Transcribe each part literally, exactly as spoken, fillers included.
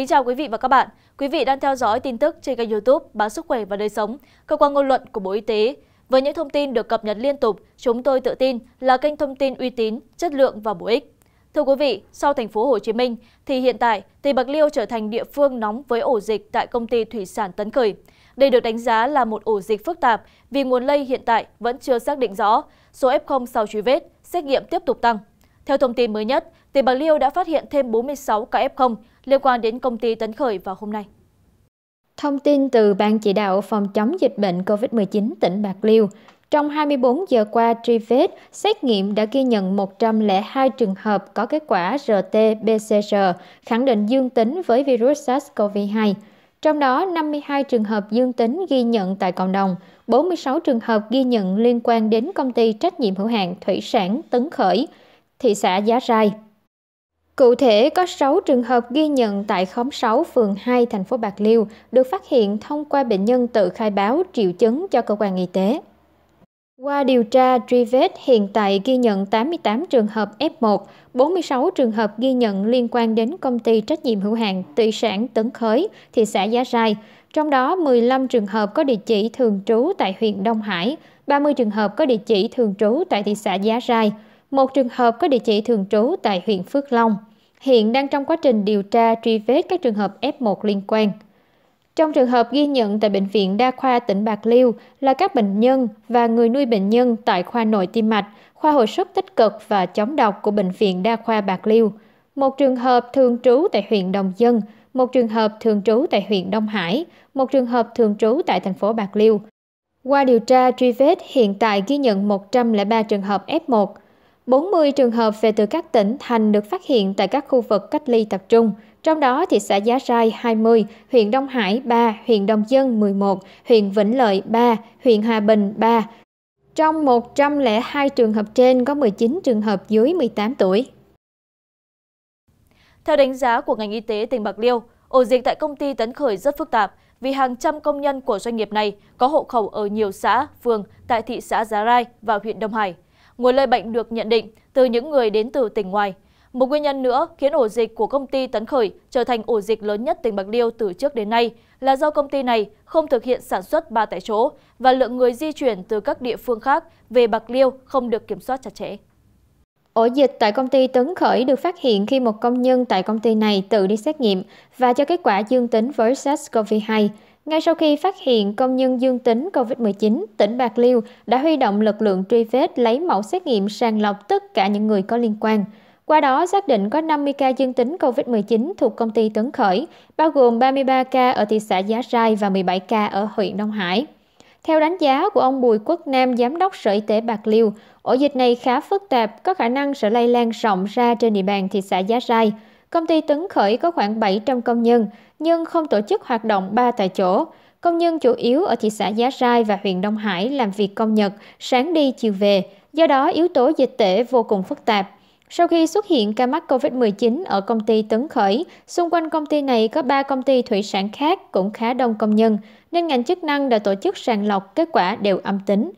Kính chào quý vị và các bạn. Quý vị đang theo dõi tin tức trên kênh YouTube Báo Sức khỏe và Đời sống, cơ quan ngôn luận của Bộ Y tế. Với những thông tin được cập nhật liên tục, chúng tôi tự tin là kênh thông tin uy tín, chất lượng và bổ ích. Thưa quý vị, sau thành phố Hồ Chí Minh thì hiện tại tỉnh Bạc Liêu trở thành địa phương nóng với ổ dịch tại công ty thủy sản Tấn Khởi. Đây được đánh giá là một ổ dịch phức tạp vì nguồn lây hiện tại vẫn chưa xác định rõ, số ép không sau truy vết, xét nghiệm tiếp tục tăng. Theo thông tin mới nhất, tỉnh Bạc Liêu đã phát hiện thêm bốn mươi sáu ca ép không liên quan đến công ty Tấn Khởi vào hôm nay. Thông tin từ Ban Chỉ đạo Phòng chống dịch bệnh covid mười chín tỉnh Bạc Liêu, trong hai mươi tư giờ qua truy vết, xét nghiệm đã ghi nhận một trăm lẻ hai trường hợp có kết quả R T P C R khẳng định dương tính với virus SARS-CoV hai. Trong đó, năm mươi hai trường hợp dương tính ghi nhận tại cộng đồng, bốn mươi sáu trường hợp ghi nhận liên quan đến công ty trách nhiệm hữu hạn thủy sản Tấn Khởi, thị xã Giá Rai. Cụ thể, có sáu trường hợp ghi nhận tại khóm sáu, phường hai, thành phố Bạc Liêu, được phát hiện thông qua bệnh nhân tự khai báo triệu chứng cho cơ quan y tế. Qua điều tra, truy vết hiện tại ghi nhận tám mươi tám trường hợp F một, bốn mươi sáu trường hợp ghi nhận liên quan đến công ty trách nhiệm hữu hạn thủy sản Tấn Khởi, thị xã Giá Rai. Trong đó, mười lăm trường hợp có địa chỉ thường trú tại huyện Đông Hải, ba mươi trường hợp có địa chỉ thường trú tại thị xã Giá Rai, một trường hợp có địa chỉ thường trú tại huyện Phước Long. Hiện đang trong quá trình điều tra truy vết các trường hợp F một liên quan. Trong trường hợp ghi nhận tại Bệnh viện Đa khoa tỉnh Bạc Liêu là các bệnh nhân và người nuôi bệnh nhân tại khoa nội tim mạch, khoa hồi sức tích cực và chống độc của Bệnh viện Đa khoa Bạc Liêu, một trường hợp thường trú tại huyện Đông Dân, một trường hợp thường trú tại huyện Đông Hải, một trường hợp thường trú tại thành phố Bạc Liêu. Qua điều tra truy vết hiện tại ghi nhận một trăm lẻ ba trường hợp F một, bốn mươi trường hợp về từ các tỉnh thành được phát hiện tại các khu vực cách ly tập trung, trong đó thị xã Giá Rai hai mươi, huyện Đông Hải ba, huyện Đông Dân mười một, huyện Vĩnh Lợi ba, huyện Hòa Bình ba. Trong một trăm lẻ hai trường hợp trên có mười chín trường hợp dưới mười tám tuổi. Theo đánh giá của ngành y tế tỉnh Bạc Liêu, ổ dịch tại công ty Tấn Khởi rất phức tạp vì hàng trăm công nhân của doanh nghiệp này có hộ khẩu ở nhiều xã, phường tại thị xã Giá Rai và huyện Đông Hải. Nguồn lây bệnh được nhận định từ những người đến từ tỉnh ngoài. Một nguyên nhân nữa khiến ổ dịch của công ty Tấn Khởi trở thành ổ dịch lớn nhất tỉnh Bạc Liêu từ trước đến nay là do công ty này không thực hiện sản xuất ba tại chỗ và lượng người di chuyển từ các địa phương khác về Bạc Liêu không được kiểm soát chặt chẽ. Ổ dịch tại công ty Tấn Khởi được phát hiện khi một công nhân tại công ty này tự đi xét nghiệm và cho kết quả dương tính với SARS-CoV hai. Ngay sau khi phát hiện công nhân dương tính covid mười chín, tỉnh Bạc Liêu đã huy động lực lượng truy vết lấy mẫu xét nghiệm sàng lọc tất cả những người có liên quan. Qua đó xác định có năm mươi ca dương tính covid mười chín thuộc công ty Tấn Khởi, bao gồm ba mươi ba ca ở thị xã Giá Rai và mười bảy ca ở huyện Đông Hải. Theo đánh giá của ông Bùi Quốc Nam, Giám đốc Sở Y tế Bạc Liêu, ổ dịch này khá phức tạp, có khả năng sẽ lây lan rộng ra trên địa bàn thị xã Giá Rai. Công ty Tấn Khởi có khoảng bảy trăm công nhân, nhưng không tổ chức hoạt động ba tại chỗ. Công nhân chủ yếu ở thị xã Giá Rai và huyện Đông Hải làm việc công nhật, sáng đi chiều về, do đó yếu tố dịch tễ vô cùng phức tạp. Sau khi xuất hiện ca mắc covid mười chín ở công ty Tấn Khởi, xung quanh công ty này có ba công ty thủy sản khác cũng khá đông công nhân, nên ngành chức năng đã tổ chức sàng lọc, kết quả đều âm tính.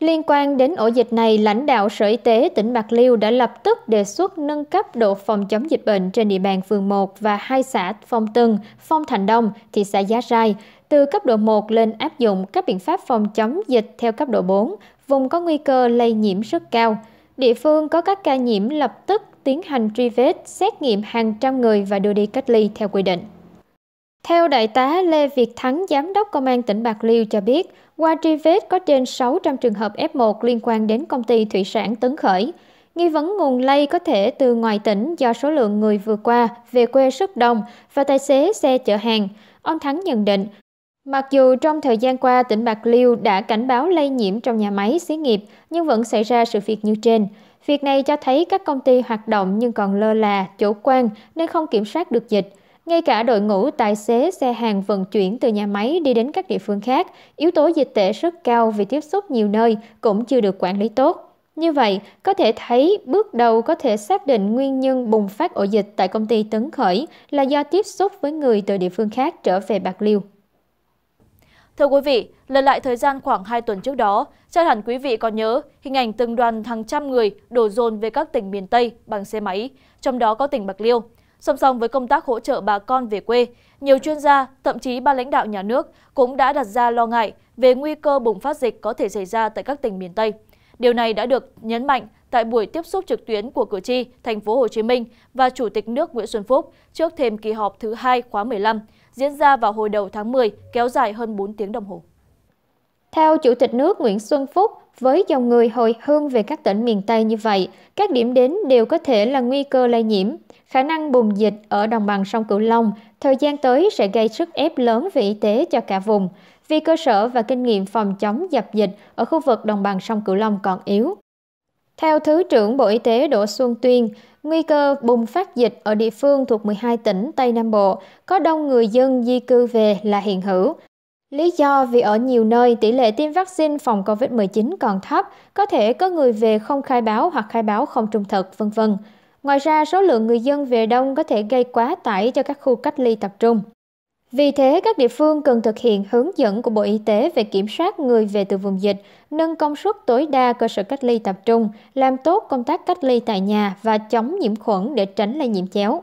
Liên quan đến ổ dịch này, lãnh đạo Sở Y tế tỉnh Bạc Liêu đã lập tức đề xuất nâng cấp độ phòng chống dịch bệnh trên địa bàn phường một và hai xã Phong Tân, Phong Thành Đông, thị xã Giá Rai, từ cấp độ một lên áp dụng các biện pháp phòng chống dịch theo cấp độ bốn, vùng có nguy cơ lây nhiễm rất cao. Địa phương có các ca nhiễm lập tức tiến hành truy vết, xét nghiệm hàng trăm người và đưa đi cách ly theo quy định. Theo Đại tá Lê Việt Thắng, Giám đốc Công an tỉnh Bạc Liêu cho biết, qua truy vết có trên sáu trăm trường hợp F một liên quan đến công ty thủy sản Tấn Khởi. Nghi vấn nguồn lây có thể từ ngoài tỉnh do số lượng người vừa qua về quê rất đông và tài xế xe chở hàng. Ông Thắng nhận định, mặc dù trong thời gian qua tỉnh Bạc Liêu đã cảnh báo lây nhiễm trong nhà máy, xí nghiệp nhưng vẫn xảy ra sự việc như trên. Việc này cho thấy các công ty hoạt động nhưng còn lơ là, chủ quan nên không kiểm soát được dịch. Ngay cả đội ngũ tài xế xe hàng vận chuyển từ nhà máy đi đến các địa phương khác, yếu tố dịch tễ rất cao vì tiếp xúc nhiều nơi cũng chưa được quản lý tốt. Như vậy, có thể thấy bước đầu có thể xác định nguyên nhân bùng phát ổ dịch tại công ty Tấn Khởi là do tiếp xúc với người từ địa phương khác trở về Bạc Liêu. Thưa quý vị, lần lại thời gian khoảng hai tuần trước đó, chắc hẳn quý vị còn nhớ hình ảnh từng đoàn hàng trăm người đổ dồn về các tỉnh miền Tây bằng xe máy, trong đó có tỉnh Bạc Liêu. Song song với công tác hỗ trợ bà con về quê, nhiều chuyên gia, thậm chí ban lãnh đạo nhà nước cũng đã đặt ra lo ngại về nguy cơ bùng phát dịch có thể xảy ra tại các tỉnh miền Tây. Điều này đã được nhấn mạnh tại buổi tiếp xúc trực tuyến của cử tri thành phố Hồ Chí Minh và Chủ tịch nước Nguyễn Xuân Phúc trước thềm kỳ họp thứ hai khóa mười lăm diễn ra vào hồi đầu tháng mười, kéo dài hơn bốn tiếng đồng hồ. Theo Chủ tịch nước Nguyễn Xuân Phúc, với dòng người hồi hương về các tỉnh miền Tây như vậy, các điểm đến đều có thể là nguy cơ lây nhiễm. Khả năng bùng dịch ở đồng bằng sông Cửu Long thời gian tới sẽ gây sức ép lớn về y tế cho cả vùng, vì cơ sở và kinh nghiệm phòng chống dập dịch ở khu vực đồng bằng sông Cửu Long còn yếu. Theo Thứ trưởng Bộ Y tế Đỗ Xuân Tuyên, nguy cơ bùng phát dịch ở địa phương thuộc mười hai tỉnh Tây Nam Bộ có đông người dân di cư về là hiện hữu. Lý do vì ở nhiều nơi tỷ lệ tiêm vaccine phòng Covid mười chín còn thấp, có thể có người về không khai báo hoặc khai báo không trung thực, vân vân. Ngoài ra, số lượng người dân về đông có thể gây quá tải cho các khu cách ly tập trung. Vì thế, các địa phương cần thực hiện hướng dẫn của Bộ Y tế về kiểm soát người về từ vùng dịch, nâng công suất tối đa cơ sở cách ly tập trung, làm tốt công tác cách ly tại nhà và chống nhiễm khuẩn để tránh lây nhiễm chéo.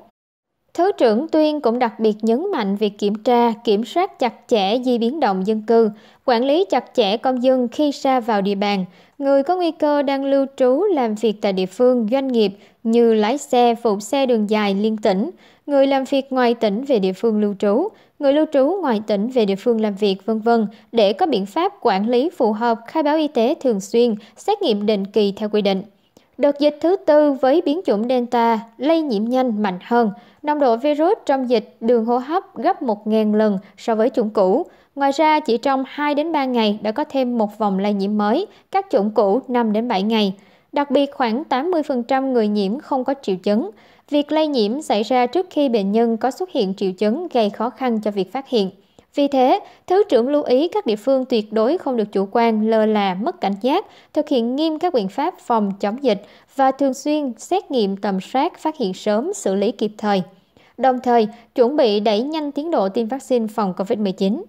Thứ trưởng Tuyên cũng đặc biệt nhấn mạnh việc kiểm tra, kiểm soát chặt chẽ di biến động dân cư, quản lý chặt chẽ công dân khi ra vào địa bàn, người có nguy cơ đang lưu trú làm việc tại địa phương, doanh nghiệp như lái xe, phụ xe đường dài liên tỉnh, người làm việc ngoài tỉnh về địa phương lưu trú, người lưu trú ngoài tỉnh về địa phương làm việc, vân vân để có biện pháp quản lý phù hợp, khai báo y tế thường xuyên, xét nghiệm định kỳ theo quy định. Đợt dịch thứ tư với biến chủng Delta lây nhiễm nhanh, mạnh hơn, nồng độ virus trong dịch đường hô hấp gấp một nghìn lần so với chủng cũ. Ngoài ra, chỉ trong hai đến ba ngày đã có thêm một vòng lây nhiễm mới, các chủng cũ năm đến bảy ngày. Đặc biệt, khoảng tám mươi phần trăm người nhiễm không có triệu chứng. Việc lây nhiễm xảy ra trước khi bệnh nhân có xuất hiện triệu chứng gây khó khăn cho việc phát hiện. Vì thế, Thứ trưởng lưu ý các địa phương tuyệt đối không được chủ quan, lơ là, mất cảnh giác, thực hiện nghiêm các biện pháp phòng chống dịch và thường xuyên xét nghiệm tầm soát, phát hiện sớm, xử lý kịp thời. Đồng thời, chuẩn bị đẩy nhanh tiến độ tiêm vaccine phòng Covid mười chín.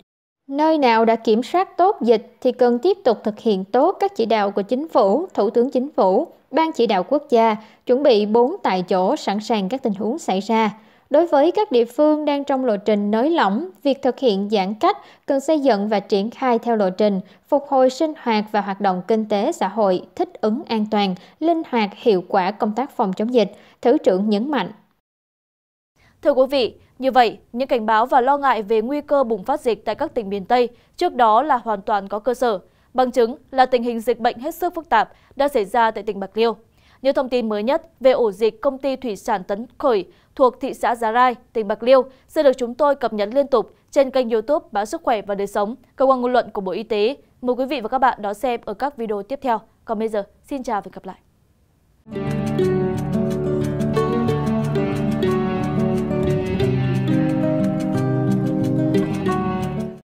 Nơi nào đã kiểm soát tốt dịch thì cần tiếp tục thực hiện tốt các chỉ đạo của Chính phủ, Thủ tướng Chính phủ, Ban Chỉ đạo Quốc gia, chuẩn bị bốn tại chỗ sẵn sàng các tình huống xảy ra. Đối với các địa phương đang trong lộ trình nới lỏng, việc thực hiện giãn cách cần xây dựng và triển khai theo lộ trình, phục hồi sinh hoạt và hoạt động kinh tế xã hội, thích ứng an toàn, linh hoạt hiệu quả công tác phòng chống dịch, Thứ trưởng nhấn mạnh. Thưa quý vị, như vậy, những cảnh báo và lo ngại về nguy cơ bùng phát dịch tại các tỉnh miền Tây trước đó là hoàn toàn có cơ sở. Bằng chứng là tình hình dịch bệnh hết sức phức tạp đã xảy ra tại tỉnh Bạc Liêu. Những thông tin mới nhất về ổ dịch công ty thủy sản Tấn Khởi thuộc thị xã Giá Rai, tỉnh Bạc Liêu sẽ được chúng tôi cập nhật liên tục trên kênh YouTube Báo Sức khỏe và Đời sống, cơ quan ngôn luận của Bộ Y tế. Mời quý vị và các bạn đón xem ở các video tiếp theo. Còn bây giờ, xin chào và hẹn gặp lại.